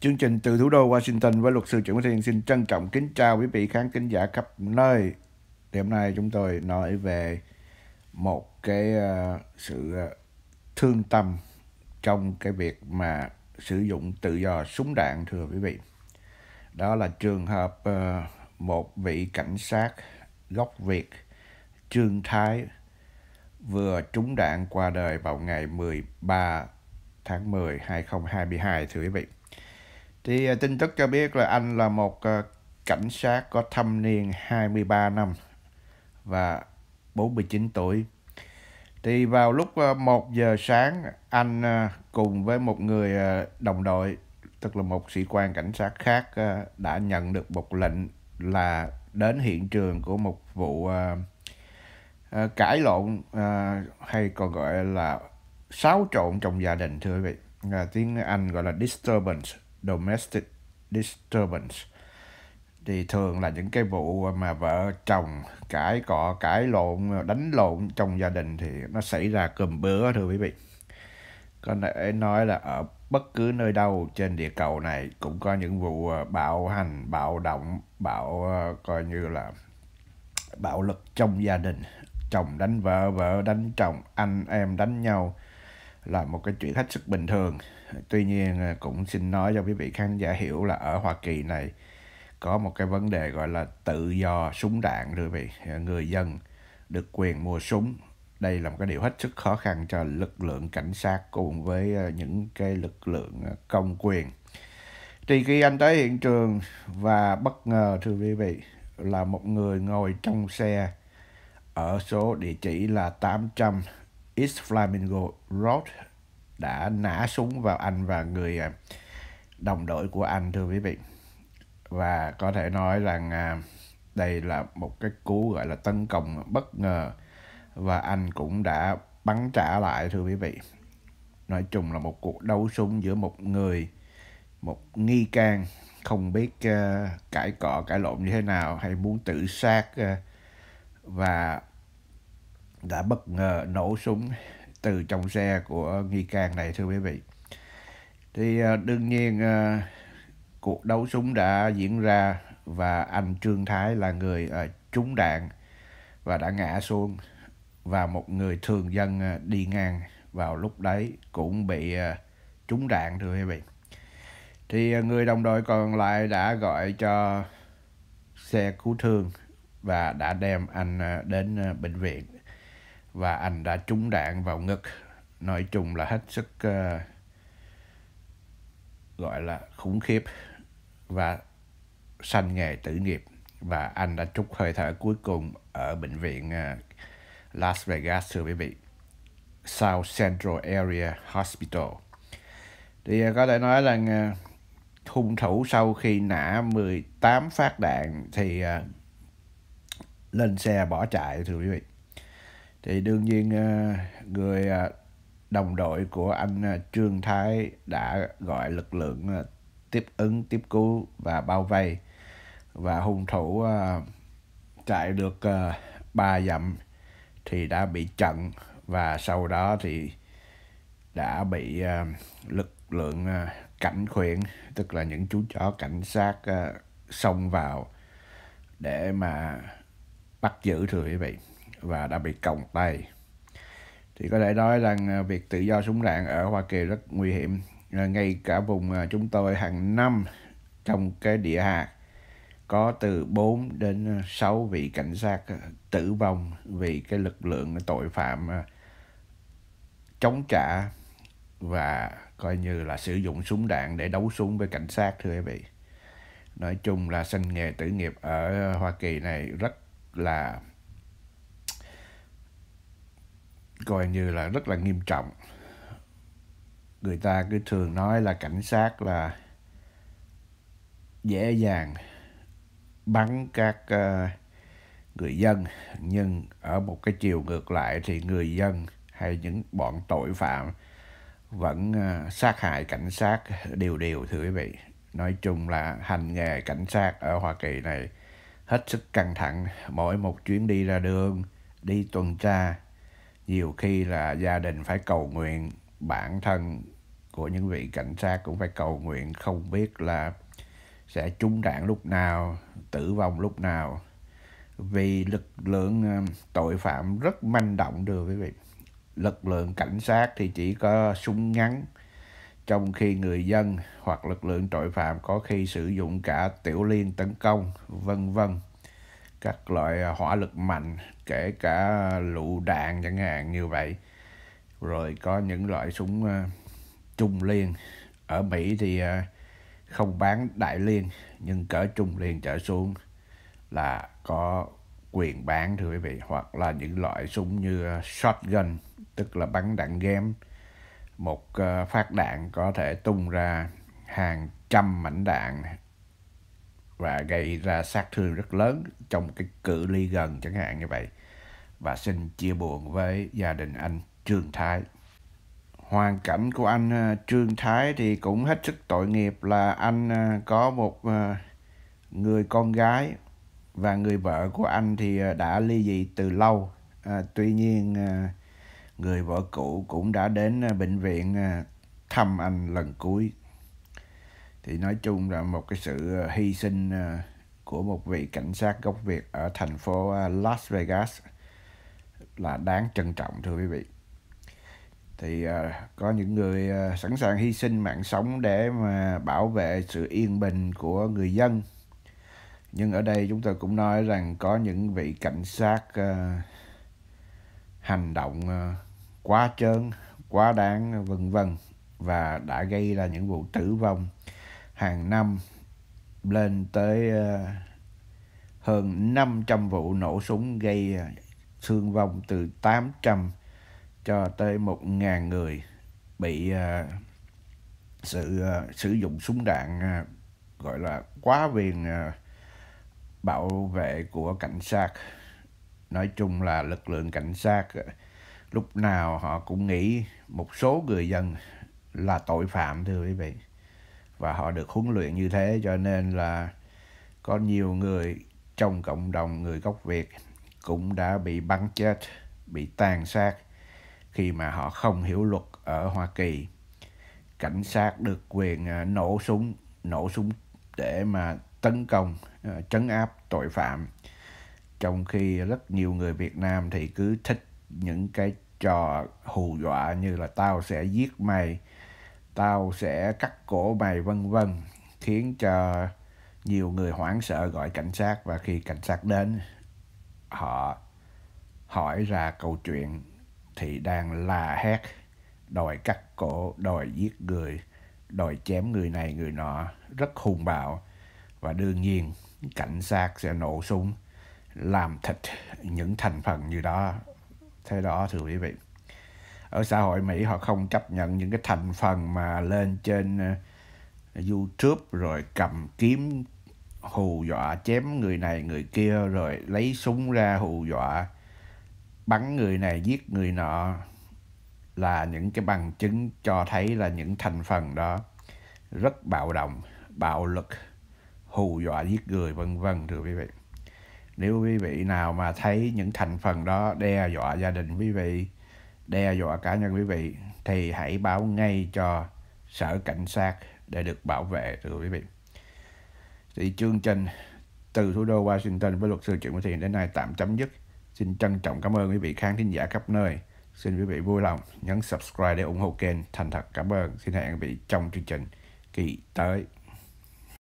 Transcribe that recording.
Chương trình từ thủ đô Washington với luật sư Trịnh Quốc Thiên xin trân trọng kính chào quý vị khán thính giả khắp nơi. Thì hôm nay chúng tôi nói về một cái sự thương tâm trong cái việc mà sử dụng tự do súng đạn, thưa quý vị. Đó là trường hợp một vị cảnh sát gốc Việt Trương Thái vừa trúng đạn qua đời vào ngày 13 tháng 10, 2022, thưa quý vị. Thì tin tức cho biết là anh là một cảnh sát có thâm niên 23 năm và 49 tuổi. Thì vào lúc 1 giờ sáng, anh cùng với một người đồng đội, tức là một sĩ quan cảnh sát khác, đã nhận được một lệnh là đến hiện trường của một vụ cãi lộn hay còn gọi là xáo trộn trong gia đình, thưa quý vị. Tiếng Anh gọi là disturbance, domestic disturbance. Thì thường là những cái vụ mà vợ chồng cãi cọ, cãi lộn, đánh lộn trong gia đình thì nó xảy ra cùm bữa, thưa quý vị. Có thể nói là ở bất cứ nơi đâu trên địa cầu này cũng có những vụ bạo hành, bạo động, coi như là bạo lực trong gia đình. Chồng đánh vợ, vợ đánh chồng, anh em đánh nhau là một cái chuyện hết sức bình thường. Tuy nhiên cũng xin nói cho quý vị khán giả hiểu là ở Hoa Kỳ này có một cái vấn đề gọi là tự do súng đạn, thưa quý vị. Người dân được quyền mua súng. Đây là một cái điều hết sức khó khăn cho lực lượng cảnh sát cùng với những cái lực lượng công quyền. Thì khi anh tới hiện trường và bất ngờ, thưa quý vị, là một người ngồi trong xe ở số địa chỉ là 800 East Flamingo Road đã nã súng vào anh và người đồng đội của anh, thưa quý vị. Và có thể nói rằng đây là một cái cú gọi là tấn công bất ngờ và anh cũng đã bắn trả lại, thưa quý vị. Nói chung là một cuộc đấu súng giữa một người, một nghi can không biết cãi cọ, cãi lộn như thế nào hay muốn tự sát và đã bất ngờ nổ súng từ trong xe của nghi can này, thưa quý vị. Thì đương nhiên cuộc đấu súng đã diễn ra và anh Trương Thái là người trúng đạn và đã ngã xuống, và một người thường dân đi ngang vào lúc đấy cũng bị trúng đạn, thưa quý vị. Thì người đồng đội còn lại đã gọi cho xe cứu thương và đã đem anh đến bệnh viện, và anh đã trúng đạn vào ngực. Nói chung là hết sức gọi là khủng khiếp và sanh nghề tử nghiệp, và anh đã trút hơi thở cuối cùng ở bệnh viện Las Vegas, thưa quý vị, South Central Area Hospital. Thì có thể nói là hung thủ sau khi nã 18 phát đạn thì lên xe bỏ chạy, thưa quý vị. Thì đương nhiên người đồng đội của anh Trương Thái đã gọi lực lượng tiếp ứng, tiếp cứu và bao vây, và hung thủ chạy được 3 dặm thì đã bị chặn, và sau đó thì đã bị lực lượng cảnh khuyển, tức là những chú chó cảnh sát xông vào để mà bắt giữ, thưa quý vị, và đã bị còng tay. Thì có thể nói rằng việc tự do súng đạn ở Hoa Kỳ rất nguy hiểm. Ngay cả vùng chúng tôi hàng năm trong cái địa hạt có từ 4 đến 6 vị cảnh sát tử vong vì cái lực lượng tội phạm chống trả và coi như là sử dụng súng đạn để đấu súng với cảnh sát, thưa quý vị. Nói chung là sinh nghề tử nghiệp ở Hoa Kỳ này rất là coi như là rất là nghiêm trọng. Người ta cứ thường nói là cảnh sát là dễ dàng bắn các người dân, nhưng ở một cái chiều ngược lại thì người dân hay những bọn tội phạm vẫn sát hại cảnh sát điều, thưa quý vị. Nói chung là hành nghề cảnh sát ở Hoa Kỳ này hết sức căng thẳng. Mỗi một chuyến đi ra đường, đi tuần tra, nhiều khi là gia đình phải cầu nguyện, bản thân của những vị cảnh sát cũng phải cầu nguyện không biết là sẽ trúng đạn lúc nào, tử vong lúc nào, vì lực lượng tội phạm rất manh động được quý vị. Lực lượng cảnh sát thì chỉ có súng ngắn, trong khi người dân hoặc lực lượng tội phạm có khi sử dụng cả tiểu liên tấn công, vân vân, các loại hỏa lực mạnh, kể cả lựu đạn chẳng hạn như vậy, rồi có những loại súng trung liên. Ở Mỹ thì không bán đại liên, nhưng cỡ trung liên trở xuống là có quyền bán thưa quý vị, hoặc là những loại súng như shotgun, tức là bắn đạn ghém. Một phát đạn có thể tung ra hàng trăm mảnh đạn và gây ra sát thương rất lớn trong cái cự ly gần chẳng hạn như vậy. Và xin chia buồn với gia đình anh Trương Thái. Hoàn cảnh của anh Trương Thái thì cũng hết sức tội nghiệp, là anh có một người con gái và người vợ của anh thì đã ly dị từ lâu. Tuy nhiên người vợ cũ cũng đã đến bệnh viện thăm anh lần cuối. Thì nói chung là một cái sự hy sinh của một vị cảnh sát gốc Việt ở thành phố Las Vegas là đáng trân trọng thưa quý vị. Thì có những người sẵn sàng hy sinh mạng sống để mà bảo vệ sự yên bình của người dân. Nhưng ở đây chúng tôi cũng nói rằng có những vị cảnh sát hành động quá trớn, quá đáng, vân vân, và đã gây ra những vụ tử vong hàng năm, lên tới hơn 500 vụ nổ súng gây thương vong từ 800 cho tới 1.000 người bị sử dụng súng đạn gọi là quá quyền bảo vệ của cảnh sát. Nói chung là lực lượng cảnh sát lúc nào họ cũng nghĩ một số người dân là tội phạm thưa quý vị. Và họ được huấn luyện như thế cho nên là có nhiều người trong cộng đồng người gốc Việt cũng đã bị bắn chết, bị tàn sát khi mà họ không hiểu luật ở Hoa Kỳ. Cảnh sát được quyền nổ súng để mà tấn công, trấn áp tội phạm. Trong khi rất nhiều người Việt Nam thì cứ thích những cái trò hù dọa như là tao sẽ giết mày, tao sẽ cắt cổ mày, vân vân, khiến cho nhiều người hoảng sợ gọi cảnh sát. Và khi cảnh sát đến, họ hỏi ra câu chuyện thì đang la hét đòi cắt cổ, đòi giết người, đòi chém người này người nọ, rất hung bạo. Và đương nhiên cảnh sát sẽ nổ súng làm thịt những thành phần như đó. Thế đó thưa quý vị. Ở xã hội Mỹ họ không chấp nhận những cái thành phần mà lên trên YouTube rồi cầm kiếm hù dọa chém người này người kia, rồi lấy súng ra hù dọa bắn người này giết người nọ, là những cái bằng chứng cho thấy là những thành phần đó rất bạo động, bạo lực, hù dọa giết người, vân vân thưa quý vị. Nếu quý vị nào mà thấy những thành phần đó đe dọa gia đình quý vị, đe dọa cá nhân quý vị, thì hãy báo ngay cho sở cảnh sát để được bảo vệ thưa quý vị. Thì chương trình từ thủ đô Washington với luật sư Trịnh Quốc Thiên đến nay tạm chấm dứt. Xin trân trọng cảm ơn quý vị khán thính giả khắp nơi. Xin quý vị vui lòng nhấn subscribe để ủng hộ kênh. Thành thật cảm ơn. Xin hẹn quý vị trong chương trình kỳ tới.